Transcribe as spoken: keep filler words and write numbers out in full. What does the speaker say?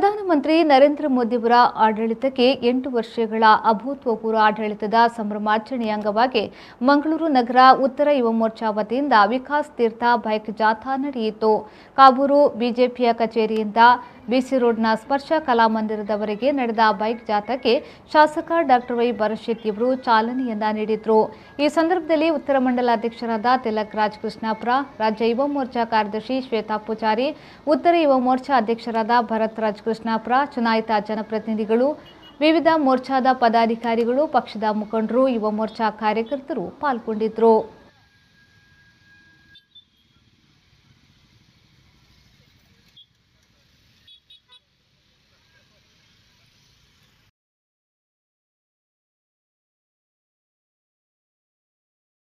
ಪ್ರಧಾನಮಂತ್ರಿ ನರೇಂದ್ರ ಮೋದಿಯವರ ಆಡಳಿತಕ್ಕೆ ಎಂಟು ವರ್ಷಗಳ ಅಭೂತಪೂರ್ವ ಆಡಳಿತದ ಸಂಭ್ರಮಾಚರಣೆಯ ಅಂಗವಾಗಿ ಮಂಗಳೂರು ನಗರ ಉತ್ತರ ಯುವ ಮೋರ್ಚಾ ವತಿಯಿಂದ ವಿಕಾಸ್ ತೀರ್ಥ ಬೈಕ್ ಜಾಥಾ ನಡೆಯಿತು. ಕಾಬೂರು ಬಿಜೆಪಿಯ ಕಚೇರಿಯಿಂದ ಬಿಸಿ ರೋಡ್ನ ಸ್ಪರ್ಶ ಕಲಾಮಂದಿರದವರೆಗೆ ನಡೆದ ಬೈಕ್ ಜಾಥಾಕ್ಕೆ ಶಾಸಕ ಡಾಕ್ಟರ್ ವೈ ಬರಶೆಟ್ಟಿ ಅವರು ಚಾಲನೆಯನ್ನ ನೀಡಿದರು. ಈ ಸಂದರ್ಭದಲ್ಲಿ ಉತ್ತರ ಮಂಡಲ ಅಧ್ಯಕ್ಷರಾದ ತಿಲಕ್ ರಾಜ್ ಕೃಷ್ಣಾಪುರ, ರಾಜ್ಯ ಯುವ ಮೋರ್ಚಾ ಕಾರ್ಯದರ್ಶಿ ಶ್ವೇತಾ ಪೂಜಾರಿ, ಉತ್ತರ ಯುವ ಮೋರ್ಚಾ ಅಧ್ಯಕ್ಷರಾದ ಭರತ್ ರಾಜಕೃಷ್ಣಾಪುರ, ಚುನಾಯಿತ ಜನಪ್ರತಿನಿಧಿಗಳು, ವಿವಿಧ ಮೋರ್ಚಾದ ಪದಾಧಿಕಾರಿಗಳು, ಪಕ್ಷದ ಮುಖಂಡರು, ಯುವ ಮೋರ್ಚಾ ಕಾರ್ಯಕರ್ತರು ಪಾಲ್ಗೊಂಡಿದ್ದರು.